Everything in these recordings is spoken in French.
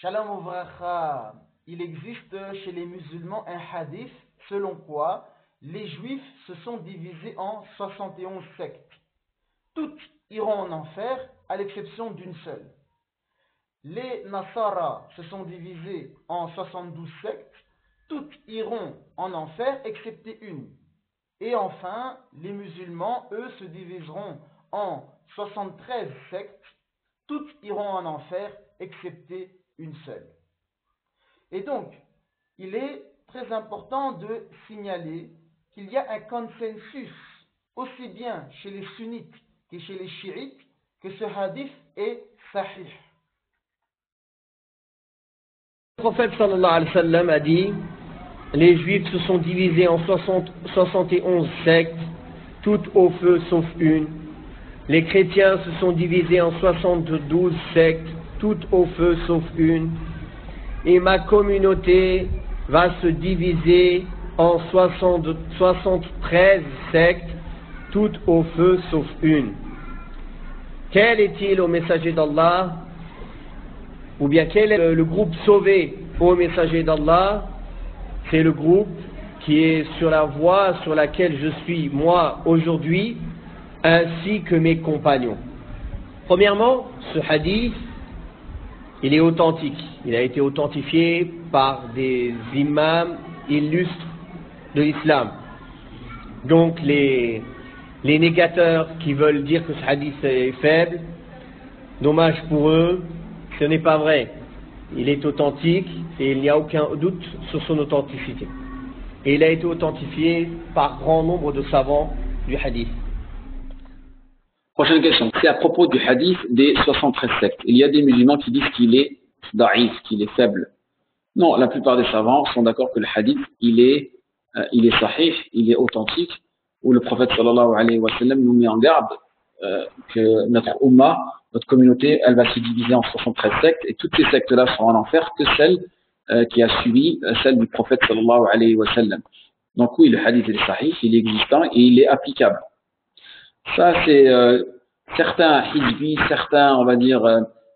Shalom Uvracha. Il existe chez les musulmans un hadith selon quoi les juifs se sont divisés en 71 sectes. Toutes iront en enfer à l'exception d'une seule. Les Nasara se sont divisés en 72 sectes. Toutes iront en enfer excepté une. Et enfin, les musulmans, eux, se diviseront en 73 sectes. Toutes iront en enfer excepté une seule. Et donc, il est très important de signaler qu'il y a un consensus, aussi bien chez les sunnites que chez les chiites, que ce hadith est saḥiḥ. Le prophète sallallahu alayhi wa sallam a dit: les juifs se sont divisés en 71 sectes, toutes au feu sauf une. Les chrétiens se sont divisés en 72 sectes, toutes au feu sauf une. Et ma communauté va se diviser en 73 sectes, toutes au feu sauf une. Quel est-il au messager d'Allah? Ou bien quel est le groupe sauvé au messager d'Allah? C'est le groupe qui est sur la voie sur laquelle je suis moi aujourd'hui, ainsi que mes compagnons. Premièrement, ce hadith, il est authentique. Il a été authentifié par des imams illustres de l'islam. Donc les négateurs qui veulent dire que ce hadith est faible, dommage pour eux, ce n'est pas vrai. Il est authentique et il n'y a aucun doute sur son authenticité. Et il a été authentifié par grand nombre de savants du hadith. Prochaine question, c'est à propos du hadith des 73 sectes. Il y a des musulmans qui disent qu'il est da'if, qu'il est faible. Non, la plupart des savants sont d'accord que le hadith, il est sahih, il est authentique, où le prophète sallallahu alayhi wa sallam nous met en garde que notre ummah, notre communauté, elle va se diviser en 73 sectes, et toutes ces sectes-là seront en enfer que celle qui a suivi celle du prophète sallallahu alayhi wa sallam. Donc oui, le hadith est sahih, il est existant et il est applicable. Ça, c'est certains hizbis, certains, on va dire,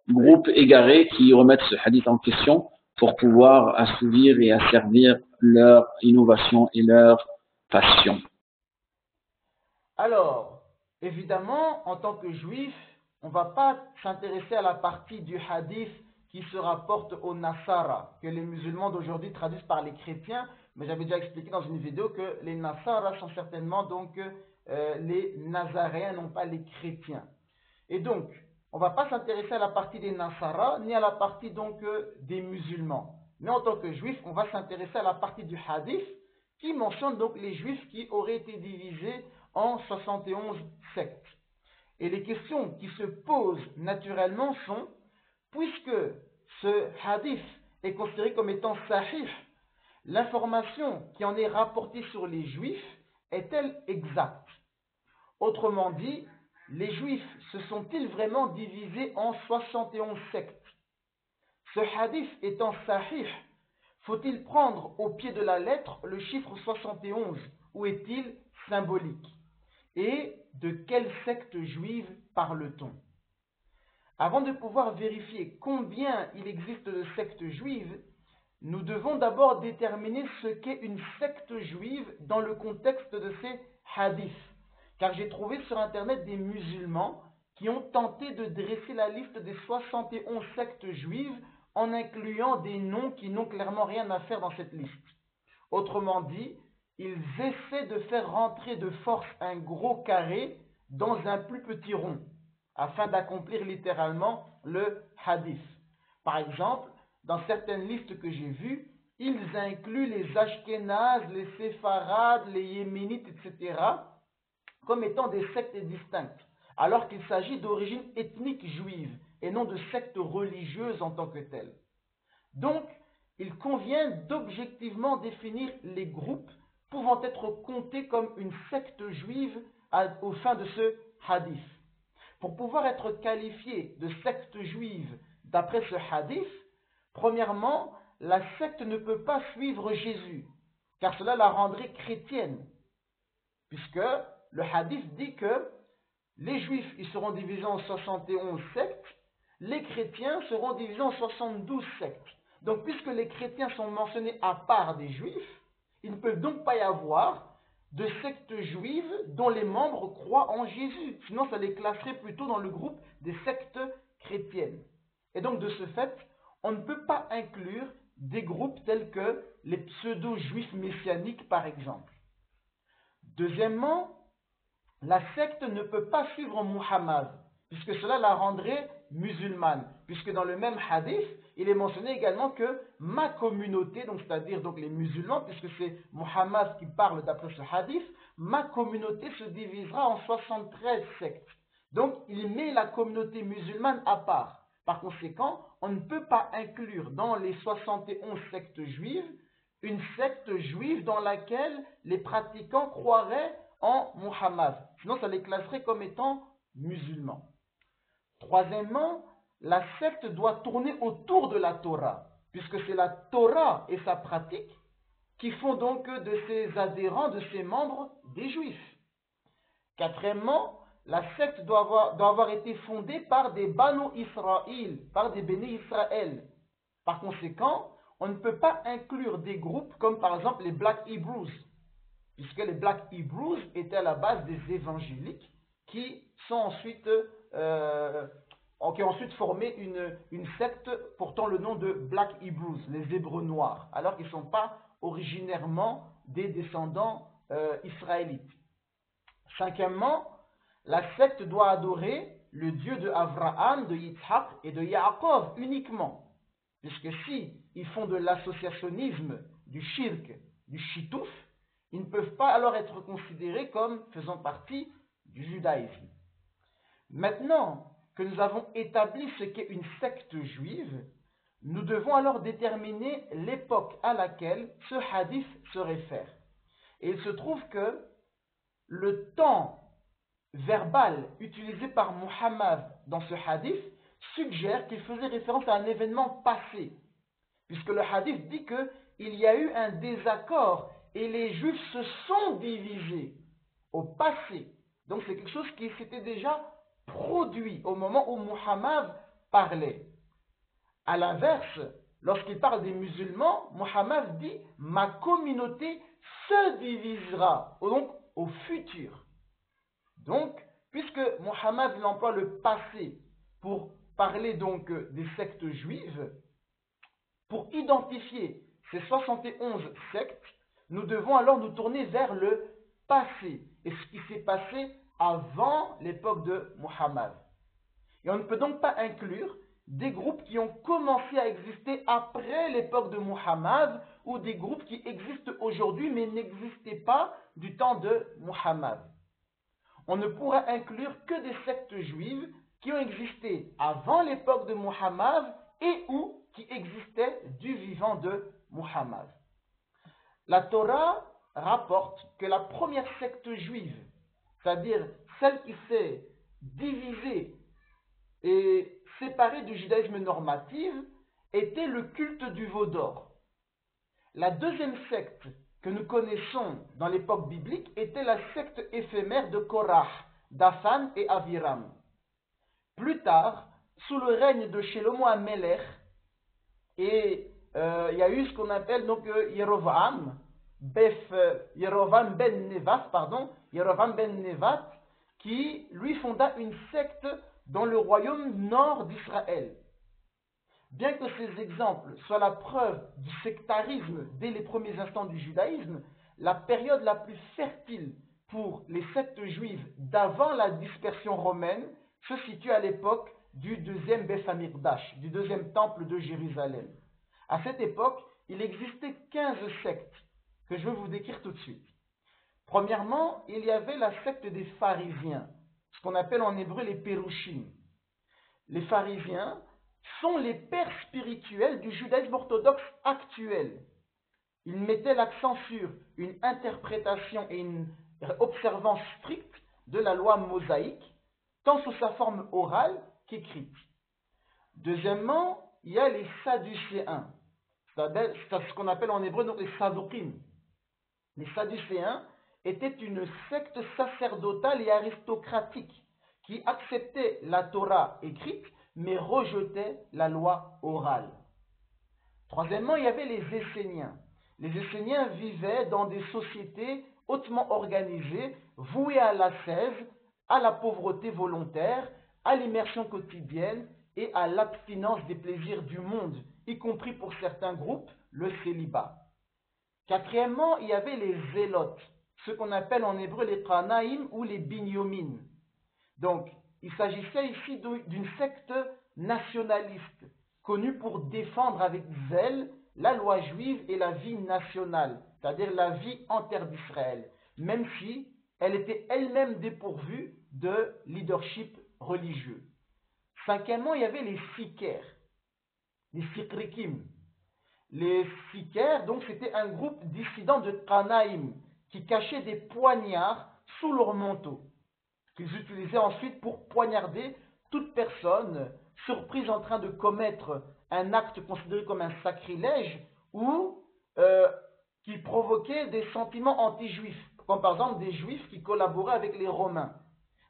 groupes égarés qui remettent ce hadith en question pour pouvoir assouvir et asservir leur innovation et leur passion. Alors, évidemment, en tant que juif, on ne va pas s'intéresser à la partie du hadith qui se rapporte aux Nasara, que les musulmans d'aujourd'hui traduisent par les chrétiens, mais j'avais déjà expliqué dans une vidéo que les Nasara sont certainement donc les Nazaréens, non pas les chrétiens. Et donc, on ne va pas s'intéresser à la partie des Nasara, ni à la partie donc des musulmans. Mais en tant que juifs, on va s'intéresser à la partie du hadith qui mentionne donc les juifs qui auraient été divisés en 71 sectes. Et les questions qui se posent naturellement sont, puisque ce hadith est considéré comme étant sahih, l'information qui en est rapportée sur les juifs est-elle exacte? Autrement dit, les juifs se sont-ils vraiment divisés en 71 sectes? Ce hadith étant sahih, faut-il prendre au pied de la lettre le chiffre 71 ou est-il symbolique? Et de quelle secte juive parle-t-on? Avant de pouvoir vérifier combien il existe de sectes juives, nous devons d'abord déterminer ce qu'est une secte juive dans le contexte de ces hadiths. Car j'ai trouvé sur internet des musulmans qui ont tenté de dresser la liste des 71 sectes juives en incluant des noms qui n'ont clairement rien à faire dans cette liste. Autrement dit, ils essaient de faire rentrer de force un gros carré dans un plus petit rond, afin d'accomplir littéralement le hadith. Par exemple, dans certaines listes que j'ai vues, ils incluent les Ashkénazes, les Séfarades, les Yéménites, etc. comme étant des sectes distinctes, alors qu'il s'agit d'origine ethnique juive et non de sectes religieuses en tant que telles. Donc, il convient d'objectivement définir les groupes pouvant être comptés comme une secte juive au sein de ce hadith. Pour pouvoir être qualifié de secte juive d'après ce hadith, premièrement, la secte ne peut pas suivre Jésus, car cela la rendrait chrétienne, puisque le hadith dit que les juifs, ils seront divisés en 71 sectes, les chrétiens seront divisés en 72 sectes. Donc, puisque les chrétiens sont mentionnés à part des juifs, il ne peut donc pas y avoir de sectes juives dont les membres croient en Jésus. Sinon, ça les classerait plutôt dans le groupe des sectes chrétiennes. Et donc, de ce fait, on ne peut pas inclure des groupes tels que les pseudo-juifs messianiques, par exemple. Deuxièmement, la secte ne peut pas suivre Muhammad, puisque cela la rendrait musulmane, puisque dans le même hadith, il est mentionné également que ma communauté, c'est-à-dire les musulmans, puisque c'est Muhammad qui parle d'après ce hadith, ma communauté se divisera en 73 sectes. Donc, il met la communauté musulmane à part. Par conséquent, on ne peut pas inclure dans les 71 sectes juives une secte juive dans laquelle les pratiquants croiraient en Muhammad. Sinon, ça les classerait comme étant musulmans. Troisièmement, la secte doit tourner autour de la Torah, puisque c'est la Torah et sa pratique qui font donc de ses adhérents, de ses membres, des juifs. Quatrièmement, la secte doit avoir été fondée par des Bano-Israël, par des Béné-Israël. Par conséquent, on ne peut pas inclure des groupes comme par exemple les Black Hebrews, puisque les Black Hebrews étaient à la base des évangéliques qui sont ensuite, qui ont ensuite formé une secte portant le nom de Black Hebrews, les Hébreux noirs, alors qu'ils ne sont pas originairement des descendants israélites. Cinquièmement, la secte doit adorer le Dieu de Avraham, de Yitzhak et de Yaakov uniquement. Puisque si ils font de l'associationnisme, du shirk, du chitouf, ils ne peuvent pas alors être considérés comme faisant partie du judaïsme. Maintenant que nous avons établi ce qu'est une secte juive, nous devons alors déterminer l'époque à laquelle ce hadith se réfère. Et il se trouve que le temps verbal utilisé par Muhammad dans ce hadith suggère qu'il faisait référence à un événement passé, puisque le hadith dit qu'il y a eu un désaccord et les juifs se sont divisés au passé. Donc c'est quelque chose qui s'était déjà produit au moment où Muhammad parlait. À l'inverse, lorsqu'il parle des musulmans, Muhammad dit « ma communauté se divisera », donc au futur. Donc, puisque Muhammad emploie le passé pour parler donc des sectes juives, pour identifier ces 71 sectes, nous devons alors nous tourner vers le passé et ce qui s'est passé avant l'époque de Muhammad. Et on ne peut donc pas inclure des groupes qui ont commencé à exister après l'époque de Muhammad ou des groupes qui existent aujourd'hui mais n'existaient pas du temps de Muhammad. On ne pourra inclure que des sectes juives qui ont existé avant l'époque de Muhammad et ou qui existaient du vivant de Muhammad. La Torah rapporte que la première secte juive, c'est-à-dire celle qui s'est divisée et séparée du judaïsme normatif, était le culte du veau d'or. La deuxième secte que nous connaissons dans l'époque biblique était la secte éphémère de Korah, Dathan et Aviram. Plus tard, sous le règne de Shlomo HaMelech, il y a eu ce qu'on appelle donc Yerovam ben Nevat, qui lui fonda une secte dans le royaume nord d'Israël. Bien que ces exemples soient la preuve du sectarisme dès les premiers instants du judaïsme, la période la plus fertile pour les sectes juives d'avant la dispersion romaine se situe à l'époque du deuxième Beth Hamikdash, du deuxième temple de Jérusalem. À cette époque, il existait 15 sectes que je vais vous décrire tout de suite. Premièrement, il y avait la secte des pharisiens, ce qu'on appelle en hébreu les Perushim. Les pharisiens sont les pères spirituels du judaïsme orthodoxe actuel. Ils mettaient l'accent sur une interprétation et une observance stricte de la loi mosaïque, tant sous sa forme orale qu'écrite. Deuxièmement, il y a les Saducéens, c'est ce qu'on appelle en hébreu donc les Sadukim. Les Saducéens étaient une secte sacerdotale et aristocratique qui acceptait la Torah écrite mais rejetaient la loi orale. Troisièmement, il y avait les Esséniens. Les Esséniens vivaient dans des sociétés hautement organisées, vouées à l'ascèse, à la pauvreté volontaire, à l'immersion quotidienne et à l'abstinence des plaisirs du monde, y compris pour certains groupes, le célibat. Quatrièmement, il y avait les zélotes, ce qu'on appelle en hébreu les Qanaim ou les Binyomin. Donc, il s'agissait ici d'une secte nationaliste, connue pour défendre avec zèle la loi juive et la vie nationale, c'est-à-dire la vie en terre d'Israël, même si elle était elle-même dépourvue de leadership religieux. Cinquièmement, il y avait les Sikers, les Sikrikim. Les Sikers, donc, c'était un groupe dissident de Qanaïm qui cachait des poignards sous leur manteau, qu'ils utilisaient ensuite pour poignarder toute personne surprise en train de commettre un acte considéré comme un sacrilège ou qui provoquait des sentiments anti-juifs, comme par exemple des juifs qui collaboraient avec les Romains.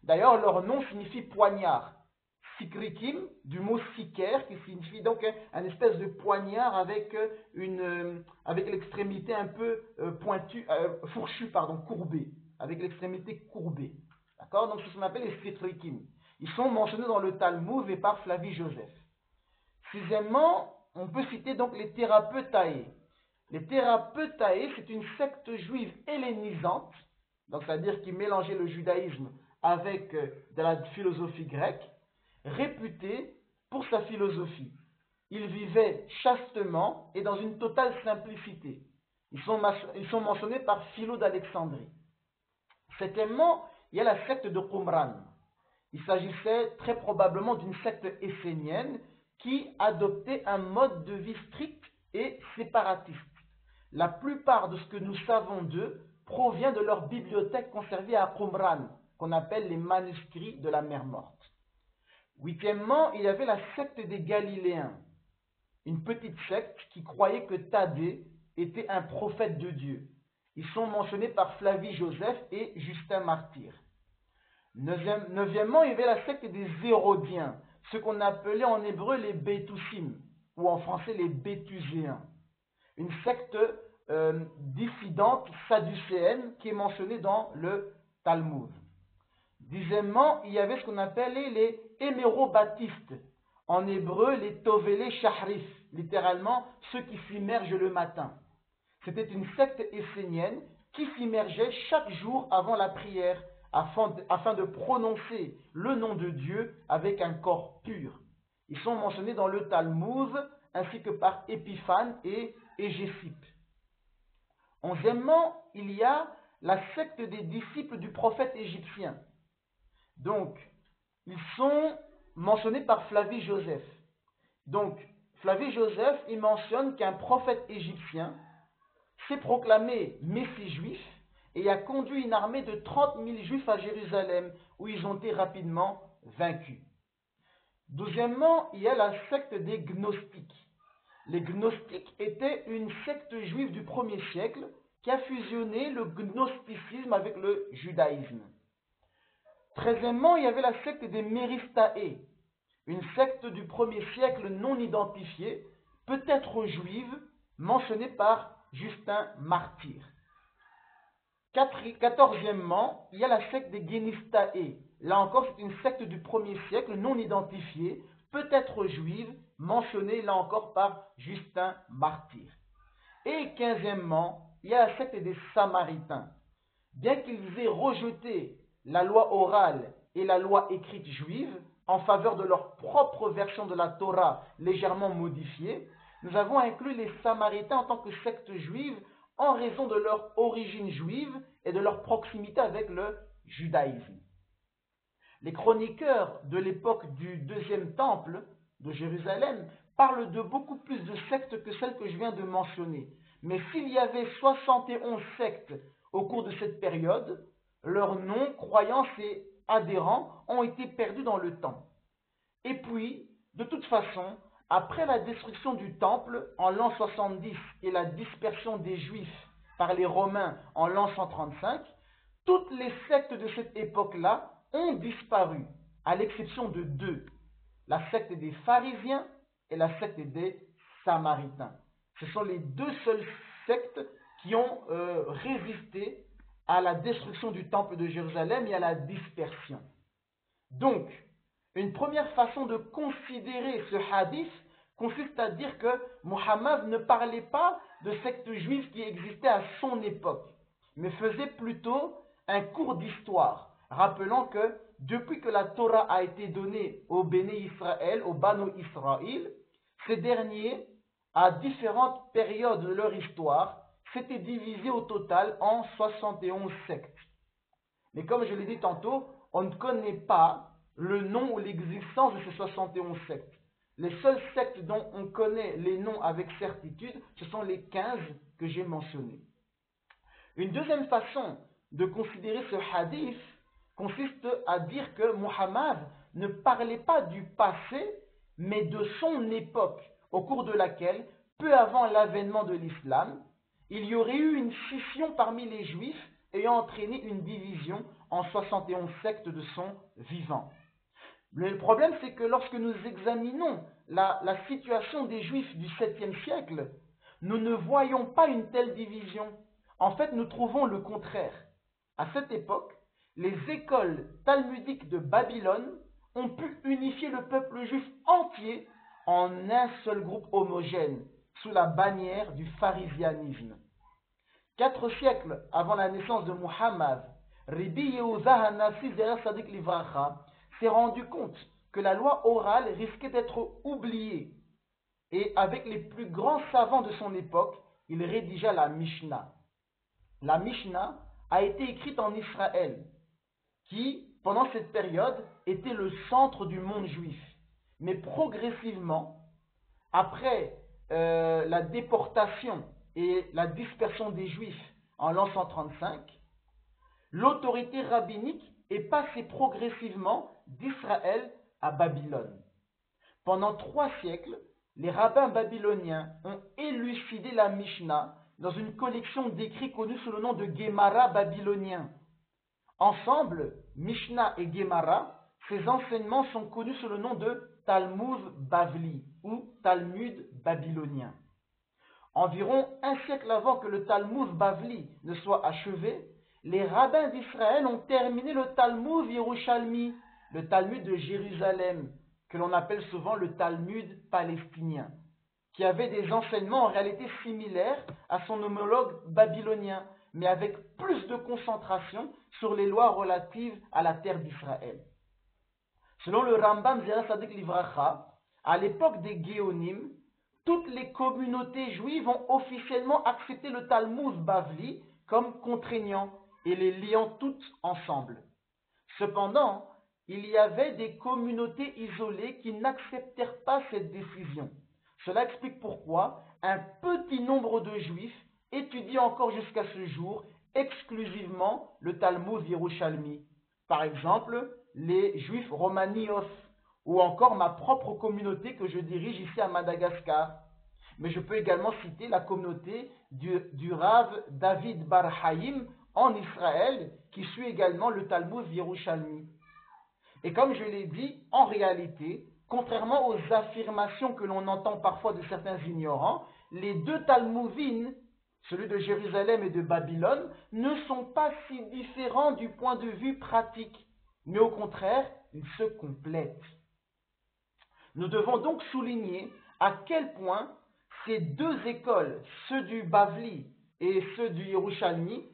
D'ailleurs, leur nom signifie poignard. Sikrikim, du mot siker, qui signifie donc un espèce de poignard avec l'extrémité un peu courbée, avec l'extrémité courbée. D'accord? Donc, c'est ce qu'on appelle les Sikrikim. Ils sont mentionnés dans le Talmud et par Flavie Joseph. Sixièmement, on peut citer donc les thérapeutaï. Les thérapeutaï, c'est une secte juive hellénisante, donc c'est-à-dire qui mélangeait le judaïsme avec de la philosophie grecque, réputé pour sa philosophie. Ils vivaient chastement et dans une totale simplicité. Ils sont mentionnés par Philo d'Alexandrie. Septièmement, il y a la secte de Qumran. Il s'agissait très probablement d'une secte essénienne qui adoptait un mode de vie strict et séparatiste. La plupart de ce que nous savons d'eux provient de leur bibliothèque conservée à Qumran, qu'on appelle les manuscrits de la mer morte. Huitièmement, il y avait la secte des Galiléens, une petite secte qui croyait que Thaddée était un prophète de Dieu. Ils sont mentionnés par Flavie Joseph et Justin Martyr. Neuvièmement, il y avait la secte des Hérodiens, ce qu'on appelait en hébreu les Bétoussim, ou en français les Bétuséens. Une secte dissidente sadducéenne qui est mentionnée dans le Talmud. Dixièmement, il y avait ce qu'on appelait les hémérobaptistes, en hébreu les Tovelé Shahris, littéralement ceux qui s'immergent le matin. C'était une secte essénienne qui s'immergeait chaque jour avant la prière afin de prononcer le nom de Dieu avec un corps pur. Ils sont mentionnés dans le Talmud ainsi que par Épiphane et Égésippe. Onzièmement, il y a la secte des disciples du prophète égyptien. Donc, ils sont mentionnés par Flavie Joseph. Donc, Flavie Joseph, il mentionne qu'un prophète égyptien s'est proclamé messie juif et a conduit une armée de 30 000 juifs à Jérusalem, où ils ont été rapidement vaincus. Deuxièmement, il y a la secte des gnostiques. Les gnostiques étaient une secte juive du 1er siècle qui a fusionné le gnosticisme avec le judaïsme. Treizièmement, il y avait la secte des Méristaé, une secte du 1er siècle non identifiée, peut-être juive, mentionnée par Justin Martyr. Quatorzièmement, il y a la secte des Guénistae. Là encore, c'est une secte du 1er siècle non identifiée, peut-être juive, mentionnée là encore par Justin Martyr. Et quinzièmement, il y a la secte des Samaritains. Bien qu'ils aient rejeté la loi orale et la loi écrite juive en faveur de leur propre version de la Torah légèrement modifiée, nous avons inclus les Samaritains en tant que secte juive en raison de leur origine juive et de leur proximité avec le judaïsme. Les chroniqueurs de l'époque du deuxième temple de Jérusalem parlent de beaucoup plus de sectes que celles que je viens de mentionner. Mais s'il y avait 71 sectes au cours de cette période, leurs noms, croyances et adhérents ont été perdus dans le temps. Et puis, de toute façon, après la destruction du Temple en l'an 70 et la dispersion des Juifs par les Romains en l'an 135, toutes les sectes de cette époque-là ont disparu, à l'exception de deux. la secte des pharisiens et la secte des samaritains. Ce sont les deux seules sectes qui ont résisté à la destruction du temple de Jérusalem et à la dispersion. Donc, une première façon de considérer ce hadith consiste à dire que Muhammad ne parlait pas de sectes juives qui existaient à son époque, mais faisait plutôt un cours d'histoire, rappelant que depuis que la Torah a été donnée au Béné-Israël, au Bano-Israël, ces derniers, à différentes périodes de leur histoire, s'étaient divisés au total en 71 sectes. Mais comme je l'ai dit tantôt, on ne connaît pas le nom ou l'existence de ces 71 sectes. Les seules sectes dont on connaît les noms avec certitude, ce sont les 15 que j'ai mentionnées. Une deuxième façon de considérer ce hadith consiste à dire que Muhammad ne parlait pas du passé, mais de son époque, au cours de laquelle, peu avant l'avènement de l'islam, il y aurait eu une scission parmi les juifs ayant entraîné une division en 71 sectes de son vivant. Le problème, c'est que lorsque nous examinons la situation des juifs du 7e siècle, nous ne voyons pas une telle division. En fait, nous trouvons le contraire. À cette époque, les écoles talmudiques de Babylone ont pu unifier le peuple juif entier en un seul groupe homogène, sous la bannière du pharisianisme. 4 siècles avant la naissance de Muhammad, Ribi Yehouzah Anasis derrière Sadik Livracha s'est rendu compte que la loi orale risquait d'être oubliée. Et avec les plus grands savants de son époque, il rédigea la Mishnah. La Mishnah a été écrite en Israël, qui, pendant cette période, était le centre du monde juif. Mais progressivement, après la déportation et la dispersion des Juifs en l'an 135, l'autorité rabbinique est passée progressivement d'Israël à Babylone. Pendant 3 siècles, les rabbins babyloniens ont élucidé la Mishnah dans une collection d'écrits connue sous le nom de Gemara babylonien. Ensemble, Mishnah et Gemara, ces enseignements sont connus sous le nom de Talmud Bavli ou Talmud babylonien. Environ 1 siècle avant que le Talmud Bavli ne soit achevé, les rabbins d'Israël ont terminé le Talmud Yerushalmi, le Talmud de Jérusalem, que l'on appelle souvent le Talmud palestinien, qui avait des enseignements en réalité similaires à son homologue babylonien, mais avec plus de concentration sur les lois relatives à la terre d'Israël. Selon le Rambam Sadik Livracha, à l'époque des Géonim, toutes les communautés juives ont officiellement accepté le Talmud Bavli comme contraignant et les liant toutes ensemble. Cependant, il y avait des communautés isolées qui n'acceptèrent pas cette décision. Cela explique pourquoi un petit nombre de juifs étudient encore jusqu'à ce jour exclusivement le Talmud Yerushalmi. Par exemple, les juifs Romanios, ou encore ma propre communauté que je dirige ici à Madagascar. Mais je peux également citer la communauté du Rav David Bar Haïm en Israël, qui suit également le Talmud Yerushalmi. Et comme je l'ai dit, en réalité, contrairement aux affirmations que l'on entend parfois de certains ignorants, les deux Talmudines, celui de Jérusalem et de Babylone, ne sont pas si différents du point de vue pratique, mais au contraire, ils se complètent. Nous devons donc souligner à quel point ces deux écoles, ceux du Bavli et ceux du Yerushalmi,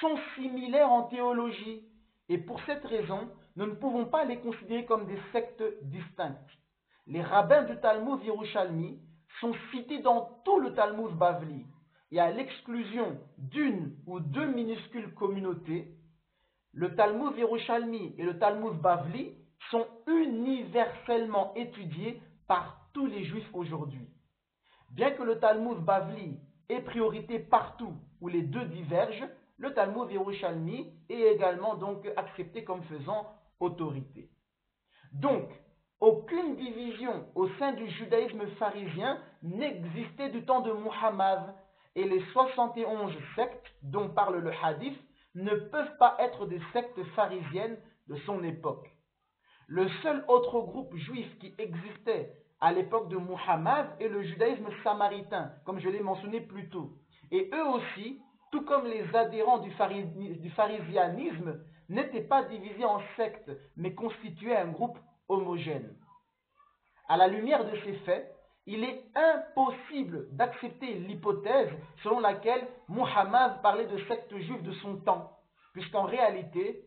sont similaires en théologie. Et pour cette raison, nous ne pouvons pas les considérer comme des sectes distinctes. Les rabbins du Talmud Yerushalmi sont cités dans tout le Talmud Bavli. Et à l'exclusion d'une ou deux minuscules communautés, le Talmud Yerushalmi et le Talmud Bavli sont universellement étudiés par tous les juifs aujourd'hui. Bien que le Talmud Bavli ait priorité partout où les deux divergent, le Talmud Yerushalmi est également donc accepté comme faisant autorité. Donc, aucune division au sein du judaïsme pharisien n'existait du temps de Muhammad, et les 71 sectes dont parle le hadith ne peuvent pas être des sectes pharisiennes de son époque. Le seul autre groupe juif qui existait à l'époque de Muhammad est le judaïsme samaritain, comme je l'ai mentionné plus tôt. Et eux aussi, tout comme les adhérents du pharisianisme, n'étaient pas divisés en sectes, mais constituaient un groupe homogène. À la lumière de ces faits, il est impossible d'accepter l'hypothèse selon laquelle Muhammad parlait de sectes juives de son temps, puisqu'en réalité,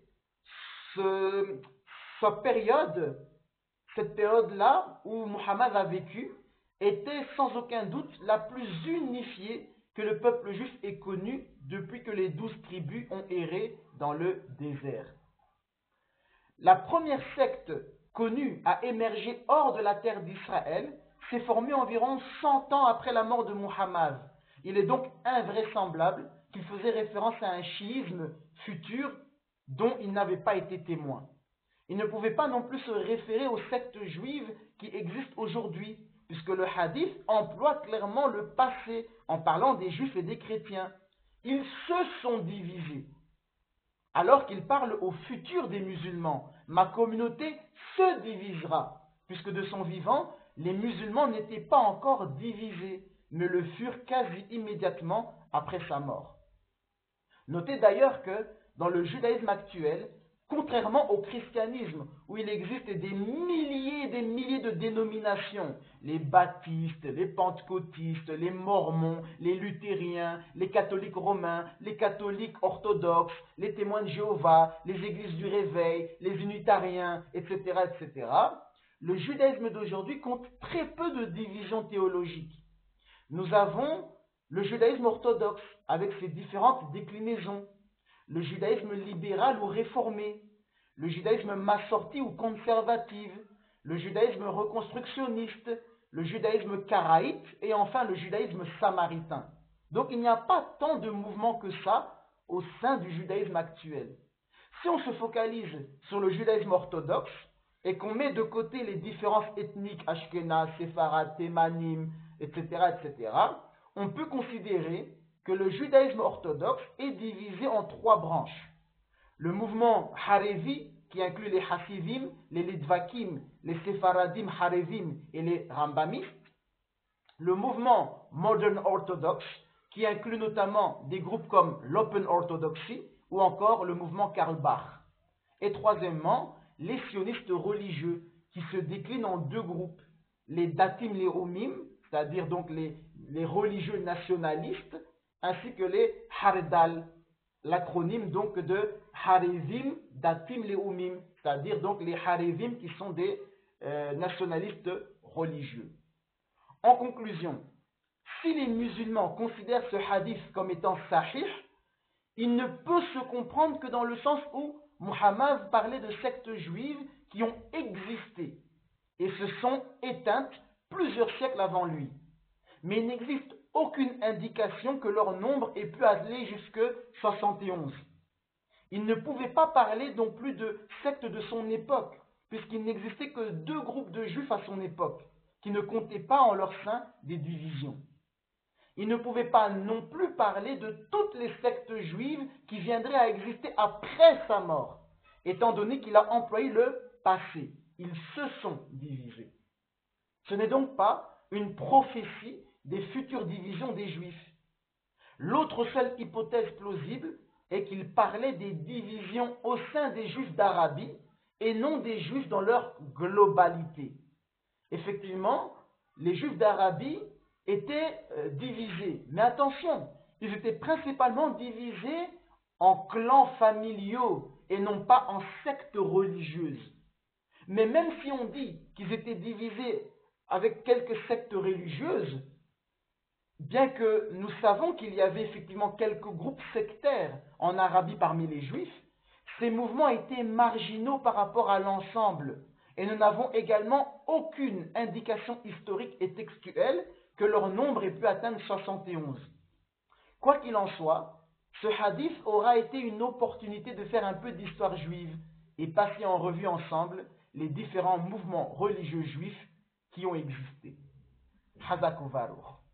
cette période-là où Muhammad a vécu était sans aucun doute la plus unifiée que le peuple juif ait connue depuis que les 12 tribus ont erré dans le désert. La première secte connue à émerger hors de la terre d'Israël s'est formée environ 100 ans après la mort de Muhammad. Il est donc invraisemblable qu'il faisait référence à un chiisme futur dont il n'avait pas été témoin. Il ne pouvait pas non plus se référer aux sectes juives qui existent aujourd'hui, puisque le hadith emploie clairement le passé en parlant des juifs et des chrétiens. Ils se sont divisés, alors qu'il parle au futur des musulmans. Ma communauté se divisera, puisque de son vivant, les musulmans n'étaient pas encore divisés, mais le furent quasi immédiatement après sa mort. Notez d'ailleurs que, dans le judaïsme actuel, contrairement au christianisme, où il existe des milliers et des milliers de dénominations, les baptistes, les pentecôtistes, les mormons, les luthériens, les catholiques romains, les catholiques orthodoxes, les témoins de Jéhovah, les églises du réveil, les unitariens, etc., etc., le judaïsme d'aujourd'hui compte très peu de divisions théologiques. Nous avons le judaïsme orthodoxe, avec ses différentes déclinaisons, le judaïsme libéral ou réformé, le judaïsme massorti ou conservatif, le judaïsme reconstructionniste, le judaïsme karaïte et enfin le judaïsme samaritain. Donc il n'y a pas tant de mouvements que ça au sein du judaïsme actuel. Si on se focalise sur le judaïsme orthodoxe et qu'on met de côté les différences ethniques, ashkénazes, séfarades, thémanim, etc., on peut considérer que le judaïsme orthodoxe est divisé en trois branches. Le mouvement Harevi, qui inclut les Hasidim, les Litvakim, les Sefaradim Harevim et les Rambamistes. Le mouvement Modern Orthodox, qui inclut notamment des groupes comme l'Open Orthodoxy ou encore le mouvement Karl Barth. Et troisièmement, les sionistes religieux, qui se déclinent en deux groupes. Les Datim, les Umim, c'est-à-dire donc les religieux nationalistes, ainsi que les Haredal, l'acronyme donc de Harizim, Datim, les Umim, c'est-à-dire donc les Harizim qui sont des nationalistes religieux. En conclusion, si les musulmans considèrent ce hadith comme étant saḥiḥ, il ne peut se comprendre que dans le sens où Muhammad parlait de sectes juives qui ont existé et se sont éteintes plusieurs siècles avant lui. Mais il n'existe aucune indication que leur nombre ait pu aller jusque 71. Il ne pouvait pas parler non plus de sectes de son époque, puisqu'il n'existait que deux groupes de juifs à son époque, qui ne comptaient pas en leur sein des divisions. Il ne pouvait pas non plus parler de toutes les sectes juives qui viendraient à exister après sa mort, étant donné qu'il a employé le passé. Ils se sont divisés. Ce n'est donc pas une prophétie des futures divisions des Juifs. L'autre seule hypothèse plausible est qu'il parlait des divisions au sein des Juifs d'Arabie et non des Juifs dans leur globalité. Effectivement, les Juifs d'Arabie étaient divisés. Mais attention, ils étaient principalement divisés en clans familiaux et non pas en sectes religieuses. Mais même si on dit qu'ils étaient divisés avec quelques sectes religieuses, bien que nous savons qu'il y avait effectivement quelques groupes sectaires en Arabie parmi les Juifs, ces mouvements étaient marginaux par rapport à l'ensemble. Et nous n'avons également aucune indication historique et textuelle que leur nombre ait pu atteindre 71. Quoi qu'il en soit, ce hadith aura été une opportunité de faire un peu d'histoire juive et passer en revue ensemble les différents mouvements religieux juifs qui ont existé. Hazakou Varour.